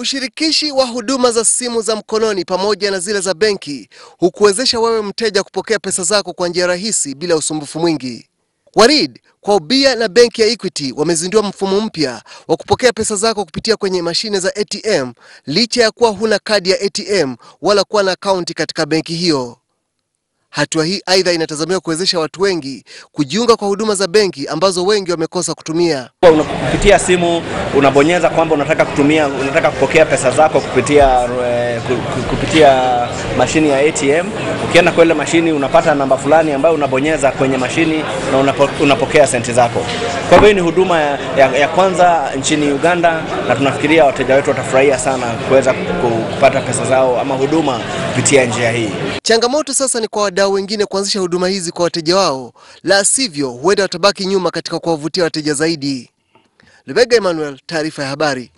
Ushirikishi wa huduma za simu za mkononi pamoja na zile za benki hukuwezesha wewe mteja kupokea pesa zako kwa njia rahisi bila usumbufu mwingi. Warid, kwa ubia na benki ya Equity wamezindua mfumo mpya wa kupokea pesa zako kupitia kwenye mashine za ATM licha ya kuwa huna kadi ya ATM wala kuwa na akaunti katika benki hiyo. Hatua hii aidha inatazamiwa kuwezesha watu wengi kujiunga kwa huduma za benki ambazo wengi wamekosa kutumia. Unapokupitia simu unabonyeza kwamba unataka kupokea pesa zako kupitia mashini ya ATM. Ukienda kwa ile mashini unapata namba fulani ambayo unabonyeza kwenye mashini na unapokea senti zako. Kwa hivyo ni huduma ya kwanza nchini Uganda na tunafikiria wateja wetu watafurahia sana kuweza kupata pesa zao ama huduma kupitia njia hii. Changamoto sasa ni kwa wadau wengine kuanzisha huduma hizi kwa wateja wao, la sivyo huenda watabaki nyuma katika kuwavutia wateja zaidi. Lebega Emmanuel, taarifa ya habari.